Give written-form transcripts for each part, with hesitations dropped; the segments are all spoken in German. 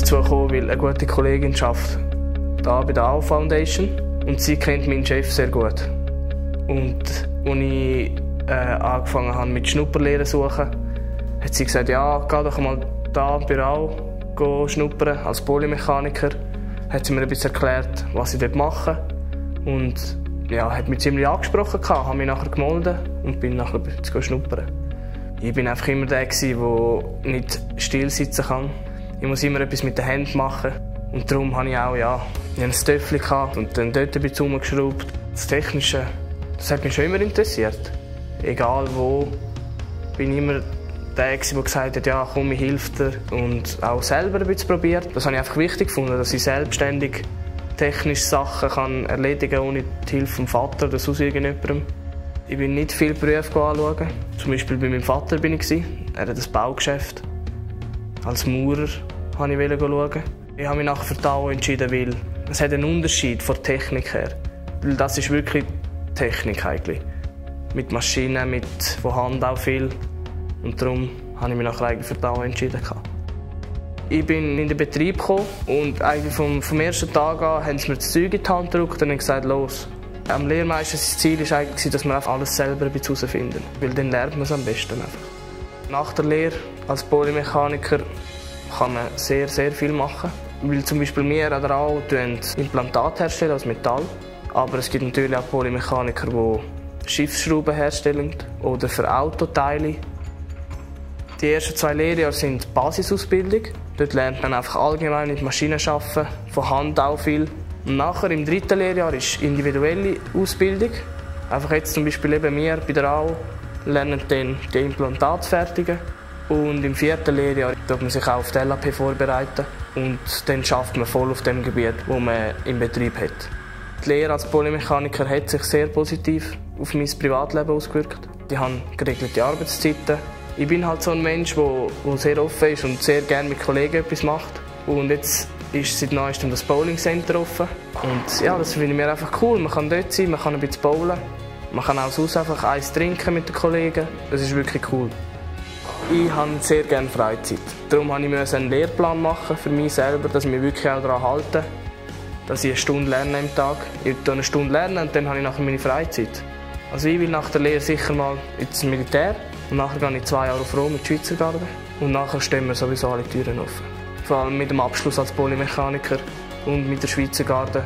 dazu gekommen, weil eine gute Kollegin arbeitet da bei der AO Foundation und sie kennt meinen Chef sehr gut. Und als ich angefangen habe mit Schnupperlehren zu suchen, hat sie gesagt, ja, geh doch mal da bei der AO schnuppern als Polymechaniker. Hat sie mir ein bisschen erklärt, was ich dort mache und ja, hat mich ziemlich angesprochen, habe mich nachher gemeldet und bin nachher ein bisschen schnuppern. Ich war einfach immer der, der nicht still sitzen kann. Ich muss immer etwas mit den Händen machen. Und darum hatte ich auch ein Töffchen und dann dort ein bisschen rumgeschraubt. Das Technische, das hat mich schon immer interessiert. Egal wo, bin ich immer der, der gesagt hat, ja komm, ich helfe dir. Und auch selber ein bisschen probiert. Das habe ich einfach wichtig gefunden, dass ich selbstständig technische Sachen kann erledigen kann, ohne die Hilfe vom Vater oder sonst irgendjemandem. Ich bin nicht viele Berufe anschauen. Zum Beispiel bei meinem Vater war ich. Er hat ein Baugeschäft. Als Maurer wollte ich schauen. Ich habe mich nachher für die AO entschieden, weil es hat einen Unterschied von der Technik her. Weil das ist wirklich Technik eigentlich. Mit Maschinen, mit von Hand auch viel. Und darum habe ich mich nachher eigentlich für die AO entschieden. Ich bin in den Betrieb gekommen und eigentlich vom ersten Tag an haben sie mir das Zeug in die Hand gedrückt und haben gesagt, los. Am Lehrmeister das Ziel war eigentlich, dass wir alles selber herausfinden, weil dann lernt man es am besten einfach. Nach der Lehre als Polymechaniker kann man sehr, sehr viel machen. Weil zum Beispiel wir an der AO Implantate herstellen aus Metall. Aber es gibt natürlich auch Polymechaniker, die Schiffsschrauben herstellen oder für Autoteile. Die ersten 2 Lehrjahre sind Basisausbildung. Dort lernt man einfach allgemein mit Maschinen arbeiten, von Hand auch viel. Und nachher im 3. Lehrjahr ist individuelle Ausbildung. Einfach jetzt zum Beispiel eben wir bei der AO lernen dann die Implantate fertigen. Und im 4. Lehrjahr darf man sich auch auf die LAP vorbereiten. Und dann schafft man voll auf dem Gebiet, wo man im Betrieb hat. Die Lehre als Polymechaniker hat sich sehr positiv auf mein Privatleben ausgewirkt. Ich habe geregelte Arbeitszeiten. Ich bin halt so ein Mensch, der sehr offen ist und sehr gerne mit Kollegen etwas macht. Und jetzt ist seit neuestem das Bowling Center offen. Und ja, das finde ich mir einfach cool. Man kann dort sein, man kann ein bisschen bowlen. Man kann auch sonst einfach Eis trinken mit den Kollegen. Das ist wirklich cool. Ich habe sehr gerne Freizeit. Darum musste ich einen Lehrplan machen für mich selber, dass ich mich wirklich auch daran halte, dass ich eine Stunde lerne am Tag. Ich lerne eine Stunde lernen und dann habe ich nachher meine Freizeit. Also ich will nach der Lehre sicher mal ins Militär. Und nachher gehe ich 2 Jahre auf Rom in die Schweizergarde. Und nachher stehen wir sowieso alle Türen offen. Vor allem mit dem Abschluss als Polymechaniker und mit der Schweizergarde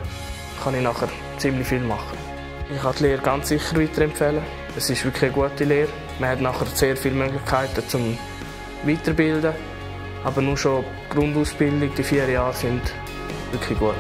kann ich nachher ziemlich viel machen. Ich kann die Lehre ganz sicher weiterempfehlen. Es ist wirklich eine gute Lehre. Man hat nachher sehr viele Möglichkeiten zum Weiterbilden. Aber nur schon die Grundausbildung, die 4 Jahre sind wirklich gut.